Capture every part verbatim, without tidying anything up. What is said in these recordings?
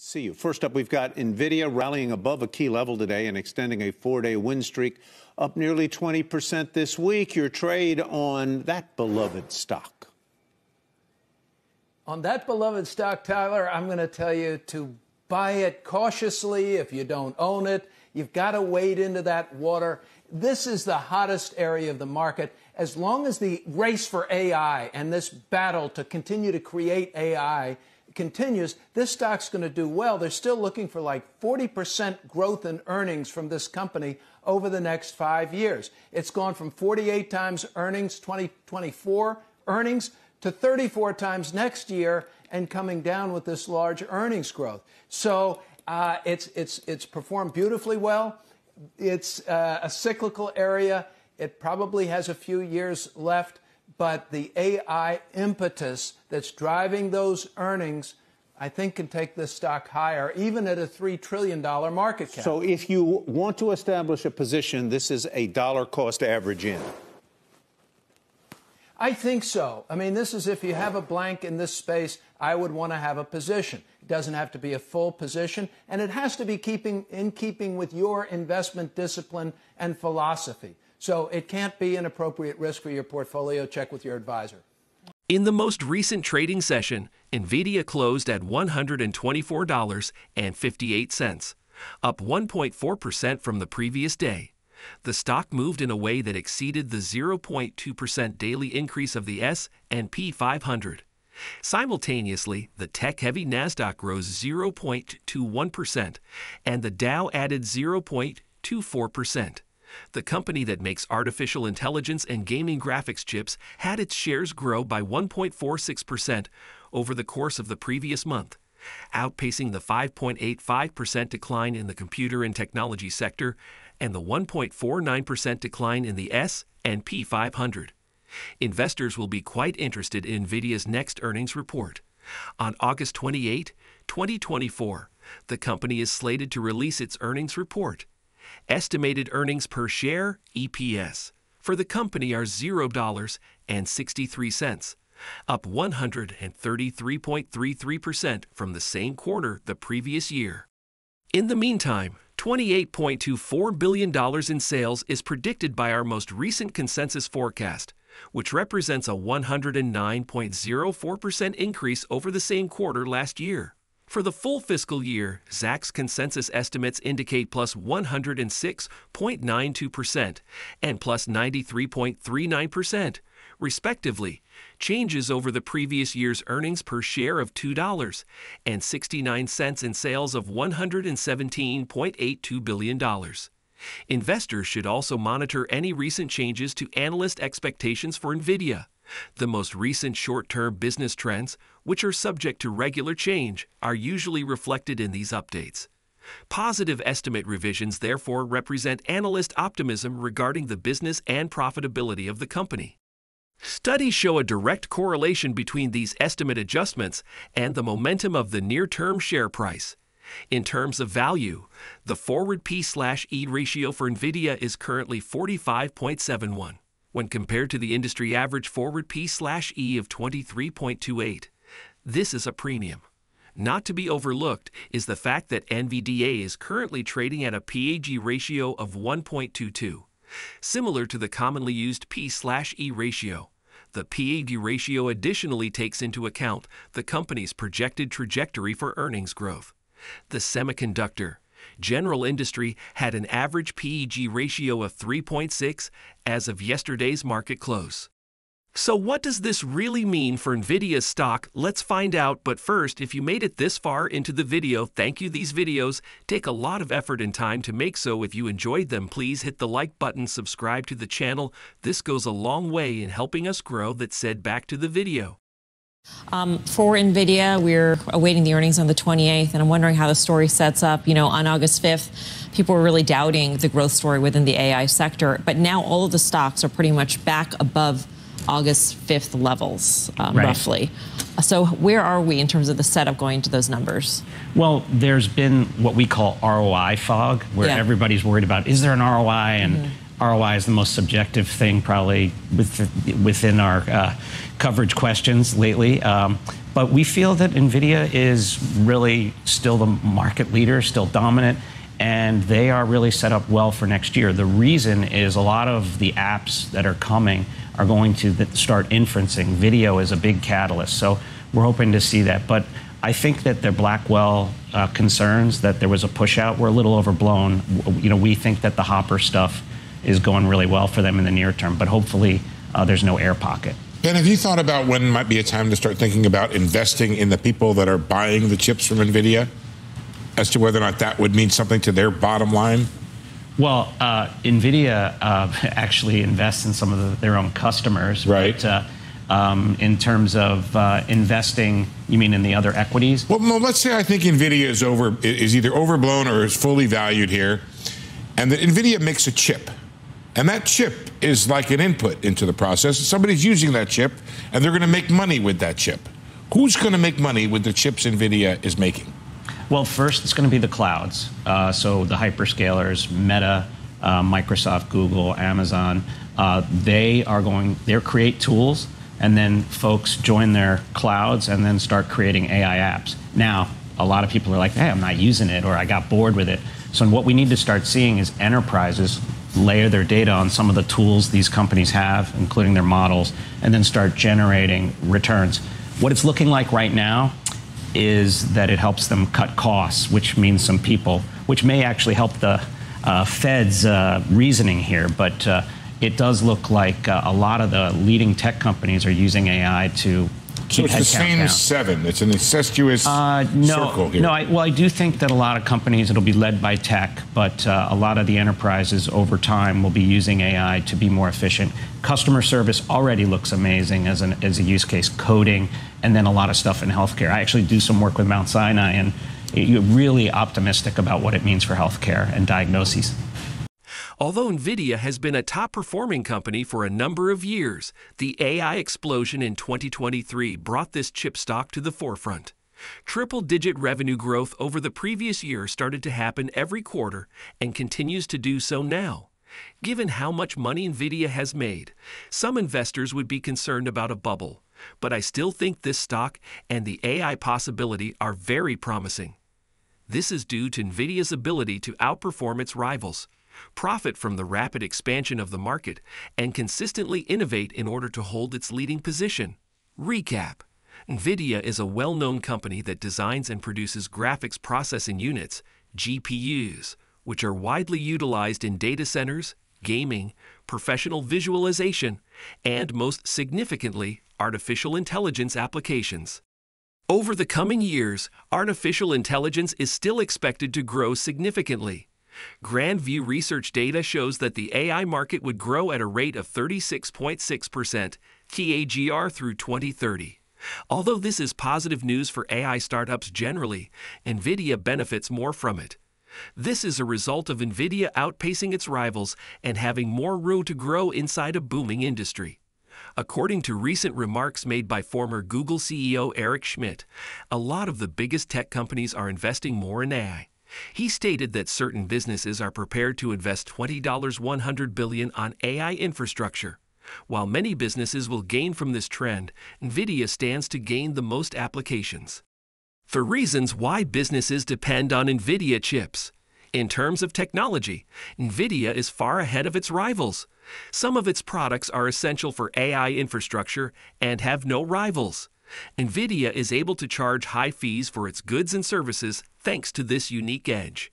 See you. First up, we've got NVIDIA rallying above a key level today and extending a four-day win streak, up nearly twenty percent this week. Your trade on that beloved stock. On that beloved stock, Tyler, I'm going to tell you to buy it cautiously if you don't own it. You've got to wade into that water. This is the hottest area of the market. As long as the race for A I and this battle to continue to create A I continues, this stock's going to do well. They're still looking for like forty percent growth in earnings from this company over the next five years. It's gone from forty-eight times earnings, twenty twenty-four earnings, to thirty-four times next year, and coming down with this large earnings growth. So uh, it's, it's, it's performed beautifully well. It's uh, a cyclical area. It probably has a few years left. But the A I impetus that's driving those earnings, I think, can take this stock higher, even at a three trillion dollar market cap. So if you want to establish a position, this is a dollar cost average in. I think so. I mean, this is if you have a blank in this space, I would want to have a position. It doesn't have to be a full position, and it has to be keeping in keeping with your investment discipline and philosophy. So it can't be an appropriate risk for your portfolio. Check with your advisor. In the most recent trading session, NVIDIA closed at one hundred twenty-four dollars and fifty-eight cents, up one point four percent from the previous day. The stock moved in a way that exceeded the zero point two percent daily increase of the S and P five hundred. Simultaneously, the tech-heavy Nasdaq rose zero point two one percent, and the Dow added zero point two four percent. The company that makes artificial intelligence and gaming graphics chips had its shares grow by one point four six percent over the course of the previous month, outpacing the five point eight five percent decline in the computer and technology sector and the one point four nine percent decline in the S and P five hundred. Investors will be quite interested in NVIDIA's next earnings report. On August twenty-eighth, twenty twenty-four, the company is slated to release its earnings report. Estimated earnings per share, E P S, for the company are zero dollars and sixty-three cents, up one hundred thirty-three point three three percent from the same quarter the previous year. In the meantime, twenty-eight point two four billion dollars in sales is predicted by our most recent consensus forecast, which represents a one hundred nine point zero four percent increase over the same quarter last year. For the full fiscal year, Zacks consensus estimates indicate plus one hundred six point nine two percent and plus ninety-three point three nine percent, respectively, changes over the previous year's earnings per share of two dollars and sixty-nine cents in sales of one hundred seventeen point eight two billion dollars. Investors should also monitor any recent changes to analyst expectations for NVIDIA. The most recent short-term business trends, which are subject to regular change, are usually reflected in these updates. Positive estimate revisions therefore represent analyst optimism regarding the business and profitability of the company. Studies show a direct correlation between these estimate adjustments and the momentum of the near-term share price. In terms of value, the forward P/E ratio for NVIDIA is currently forty-five point seven one. When compared to the industry average forward P/E of twenty-three point two eight, this is a premium. Not to be overlooked is the fact that NVIDIA is currently trading at a P/E ratio of one point two two, similar to the commonly used P/E ratio. The P/E ratio additionally takes into account the company's projected trajectory for earnings growth. The semiconductor general industry had an average P/E ratio of three point six as of yesterday's market close. So what does this really mean for NVIDIA's stock? Let's find out, but first, if you made it this far into the video, thank you. These videos take a lot of effort and time to make, so if you enjoyed them, please hit the like button, subscribe to the channel. This goes a long way in helping us grow. That said, back to the video. Um, for NVIDIA, we're awaiting the earnings on the twenty-eighth, and I'm wondering how the story sets up. You know, on August fifth, people were really doubting the growth story within the A I sector, but now all of the stocks are pretty much back above August fifth levels, um, right. roughly. So where are we in terms of the setup going to those numbers? Well, there's been what we call R O I fog, where yeah. everybody's worried about, is there an R O I? And mm-hmm. R O I is the most subjective thing probably with, within our uh, coverage questions lately. Um, But we feel that NVIDIA is really still the market leader, still dominant, and they are really set up well for next year. The reason is a lot of the apps that are coming are going to start inferencing. Video is a big catalyst, so we're hoping to see that. But I think that their Blackwell uh, concerns that there was a push out were a little overblown. You know, we think that the Hopper stuff is going really well for them in the near term, but hopefully uh, there's no air pocket. And have you thought about when might be a time to start thinking about investing in the people that are buying the chips from NVIDIA, as to whether or not that would mean something to their bottom line? Well, uh, NVIDIA uh, actually invests in some of the, their own customers. Right. But, uh, um, in terms of uh, investing, you mean in the other equities? Well, no, let's say I think NVIDIA is, over, is either overblown or is fully valued here, and that NVIDIA makes a chip. And that chip is like an input into the process. Somebody's using that chip, and they're going to make money with that chip. Who's going to make money with the chips NVIDIA is making? Well, first, it's going to be the clouds. Uh, so the hyperscalers, Meta, uh, Microsoft, Google, Amazon, uh, they are going, they'll create tools, and then folks join their clouds and then start creating A I apps. Now, a lot of people are like, hey, I'm not using it, or I got bored with it. So what we need to start seeing is enterprises layer their data on some of the tools these companies have, including their models, and then start generating returns. What it's looking like right now is that it helps them cut costs, which means some people, which may actually help the uh, Fed's uh, reasoning here, but uh, it does look like uh, a lot of the leading tech companies are using A I to keep headcount down. So it's the same seven. It's an incestuous uh, no, circle here. No, I, well, I do think that a lot of companies, it'll be led by tech, but uh, a lot of the enterprises over time will be using A I to be more efficient. Customer service already looks amazing as, an, as a use case, coding, and then a lot of stuff in healthcare. I actually do some work with Mount Sinai, and you're really optimistic about what it means for healthcare and diagnoses. Although NVIDIA has been a top-performing company for a number of years, the A I explosion in twenty twenty-three brought this chip stock to the forefront. Triple-digit revenue growth over the previous year started to happen every quarter and continues to do so now. Given how much money NVIDIA has made, some investors would be concerned about a bubble, but I still think this stock and the A I possibility are very promising. This is due to NVIDIA's ability to outperform its rivals, profit from the rapid expansion of the market, and consistently innovate in order to hold its leading position. Recap: NVIDIA is a well-known company that designs and produces graphics processing units, G P Us, which are widely utilized in data centers, gaming, professional visualization, and most significantly, artificial intelligence applications. Over the coming years, artificial intelligence is still expected to grow significantly. Grand View Research data shows that the A I market would grow at a rate of thirty-six point six percent C A G R through twenty thirty. Although this is positive news for A I startups generally, NVIDIA benefits more from it. This is a result of NVIDIA outpacing its rivals and having more room to grow inside a booming industry. According to recent remarks made by former Google C E O Eric Schmidt, a lot of the biggest tech companies are investing more in A I. He stated that certain businesses are prepared to invest twenty to one hundred billion dollars on A I infrastructure. While many businesses will gain from this trend, NVIDIA stands to gain the most applications. For reasons why businesses depend on NVIDIA chips. In terms of technology, NVIDIA is far ahead of its rivals. Some of its products are essential for A I infrastructure and have no rivals. NVIDIA is able to charge high fees for its goods and services thanks to this unique edge.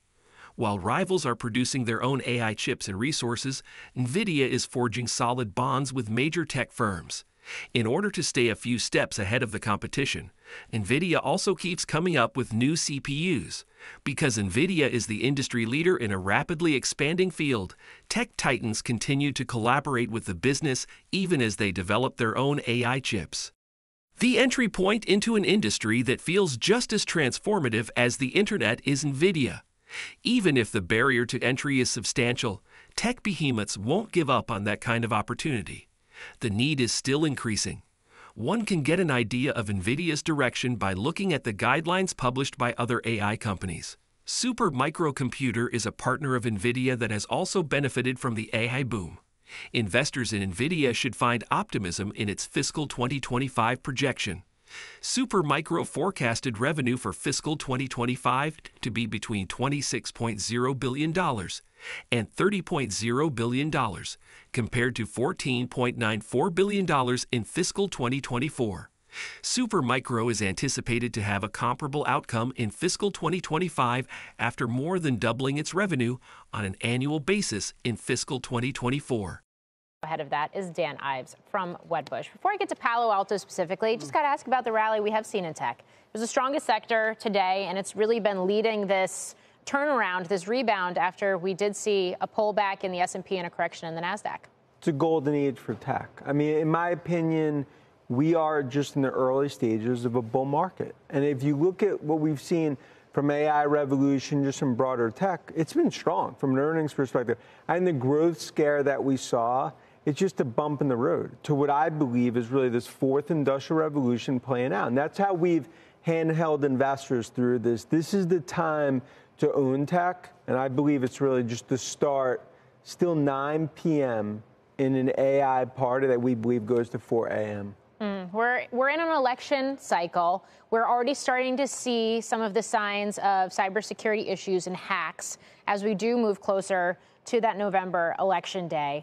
While rivals are producing their own A I chips and resources, NVIDIA is forging solid bonds with major tech firms. In order to stay a few steps ahead of the competition, NVIDIA also keeps coming up with new C P Us. Because NVIDIA is the industry leader in a rapidly expanding field, tech titans continue to collaborate with the business even as they develop their own A I chips. The entry point into an industry that feels just as transformative as the internet is NVIDIA. Even if the barrier to entry is substantial, tech behemoths won't give up on that kind of opportunity. The need is still increasing. One can get an idea of NVIDIA's direction by looking at the guidelines published by other A I companies. Supermicro Computer is a partner of NVIDIA that has also benefited from the A I boom. Investors in NVIDIA should find optimism in its fiscal twenty twenty-five projection. Supermicro forecasted revenue for fiscal twenty twenty-five to be between twenty-six point zero billion dollars and thirty point zero billion dollars, compared to fourteen point nine four billion dollars in fiscal twenty twenty-four. Supermicro is anticipated to have a comparable outcome in fiscal twenty twenty-five after more than doubling its revenue on an annual basis in fiscal twenty twenty-four. Ahead of that is Dan Ives from Wedbush. Before I get to Palo Alto specifically, just got to ask about the rally we have seen in tech. It was the strongest sector today, and it's really been leading this turnaround, this rebound, after we did see a pullback in the S and P and a correction in the NASDAQ. It's a golden age for tech. I mean, in my opinion, we are just in the early stages of a bull market. And if you look at what we've seen from A I revolution, just from broader tech, it's been strong from an earnings perspective. And the growth scare that we saw, it's just a bump in the road to what I believe is really this fourth industrial revolution playing out. And that's how we've handheld investors through this. This is the time to own tech, and I believe it's really just the start, still nine p m in an A I party that we believe goes to four a m Mm, we're, we're in an election cycle. We're already starting to see some of the signs of cybersecurity issues and hacks as we do move closer to that November election day.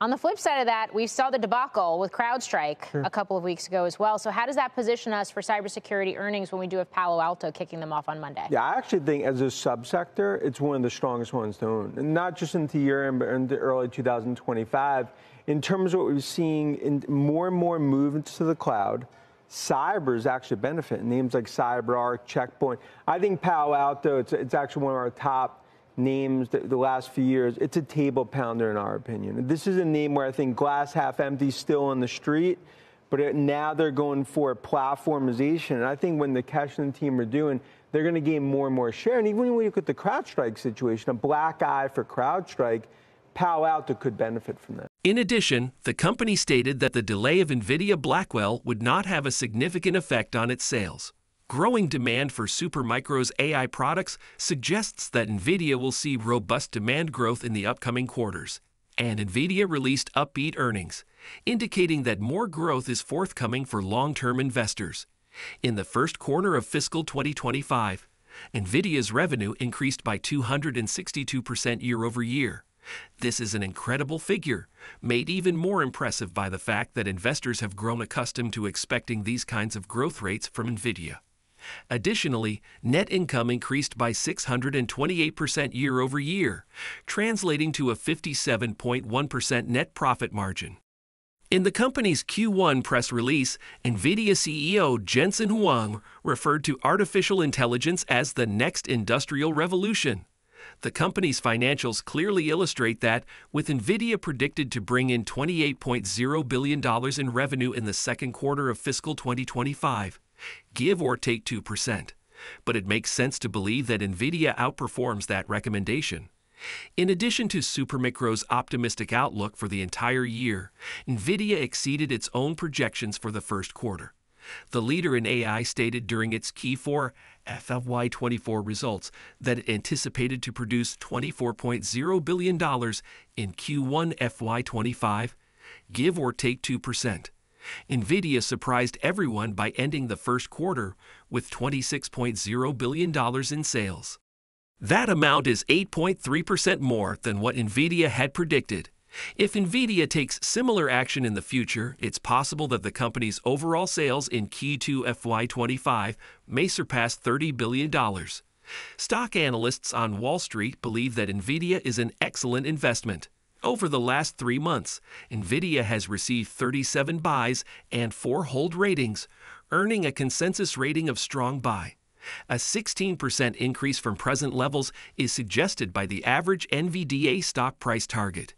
On the flip side of that, we saw the debacle with CrowdStrike sure. a couple of weeks ago as well. So how does that position us for cybersecurity earnings when we do have Palo Alto kicking them off on Monday? Yeah, I actually think as a subsector, it's one of the strongest ones to own, and not just into year-end, but into early two thousand twenty-five. In terms of what we're seeing, in more and more movements to the cloud, cyber is actually a benefit. Names like CyberArk, Checkpoint. I think Palo Alto, it's, it's actually one of our top names the last few years. It's a table pounder in our opinion. This is a name where I think glass half empty still on the street, but now they're going for platformization. And I think when the Keshe and the team are doing, they're going to gain more and more share. And even when you look at the CrowdStrike situation, a black eye for CrowdStrike, Palo Alto could benefit from that. In addition, the company stated that the delay of NVIDIA Blackwell would not have a significant effect on its sales. Growing demand for Supermicro's A I products suggests that NVIDIA will see robust demand growth in the upcoming quarters. And NVIDIA released upbeat earnings, indicating that more growth is forthcoming for long-term investors. In the first quarter of fiscal twenty twenty-five, NVIDIA's revenue increased by two hundred sixty-two percent year-over-year. This is an incredible figure, made even more impressive by the fact that investors have grown accustomed to expecting these kinds of growth rates from NVIDIA. Additionally, net income increased by six hundred twenty-eight percent year-over-year, translating to a fifty-seven point one percent net profit margin. In the company's Q one press release, NVIDIA C E O Jensen Huang referred to artificial intelligence as the next industrial revolution. The company's financials clearly illustrate that, with NVIDIA predicted to bring in twenty-eight point zero billion dollars in revenue in the second quarter of fiscal twenty twenty-five. Give or take two percent, but it makes sense to believe that NVIDIA outperforms that recommendation. In addition to Supermicro's optimistic outlook for the entire year, NVIDIA exceeded its own projections for the first quarter. The leader in A I stated during its Q four F Y twenty-four results that it anticipated to produce twenty-four point zero billion dollars in Q one F Y twenty-five, give or take two percent. NVIDIA surprised everyone by ending the first quarter with twenty-six point zero billion dollars in sales. That amount is eight point three percent more than what NVIDIA had predicted. If NVIDIA takes similar action in the future, it's possible that the company's overall sales in Q two F Y twenty-five may surpass thirty billion dollars. Stock analysts on Wall Street believe that NVIDIA is an excellent investment. Over the last three months, NVIDIA has received thirty-seven buys and four hold ratings, earning a consensus rating of strong buy. A sixteen percent increase from present levels is suggested by the average NVIDIA stock price target.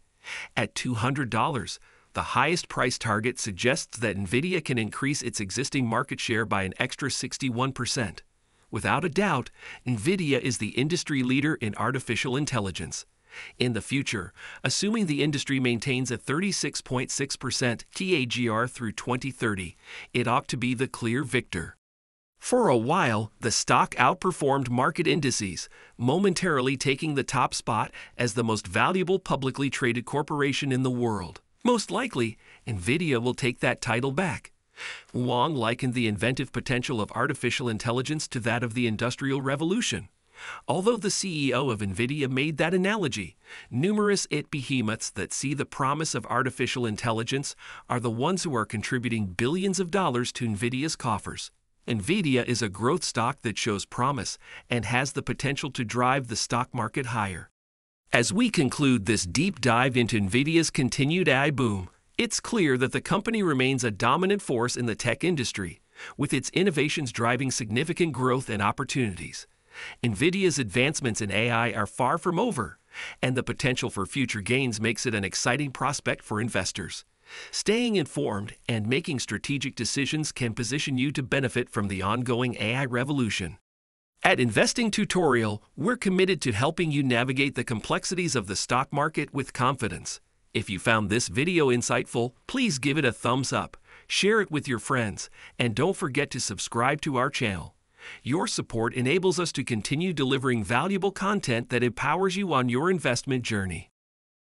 At two hundred dollars, the highest price target suggests that NVIDIA can increase its existing market share by an extra sixty-one percent. Without a doubt, NVIDIA is the industry leader in artificial intelligence. In the future, assuming the industry maintains a thirty-six point six percent C A G R through twenty thirty, it ought to be the clear victor. For a while, the stock outperformed market indices, momentarily taking the top spot as the most valuable publicly traded corporation in the world. Most likely, NVIDIA will take that title back. Huang likened the inventive potential of artificial intelligence to that of the Industrial Revolution. Although the C E O of NVIDIA made that analogy, numerous I T behemoths that see the promise of artificial intelligence are the ones who are contributing billions of dollars to NVIDIA's coffers. NVIDIA is a growth stock that shows promise and has the potential to drive the stock market higher. As we conclude this deep dive into NVIDIA's continued A I boom, it's clear that the company remains a dominant force in the tech industry, with its innovations driving significant growth and opportunities. NVIDIA's advancements in A I are far from over, and the potential for future gains makes it an exciting prospect for investors. Staying informed and making strategic decisions can position you to benefit from the ongoing A I revolution. At Investing Tutorial, we're committed to helping you navigate the complexities of the stock market with confidence. If you found this video insightful, please give it a thumbs up, share it with your friends, and don't forget to subscribe to our channel. Your support enables us to continue delivering valuable content that empowers you on your investment journey.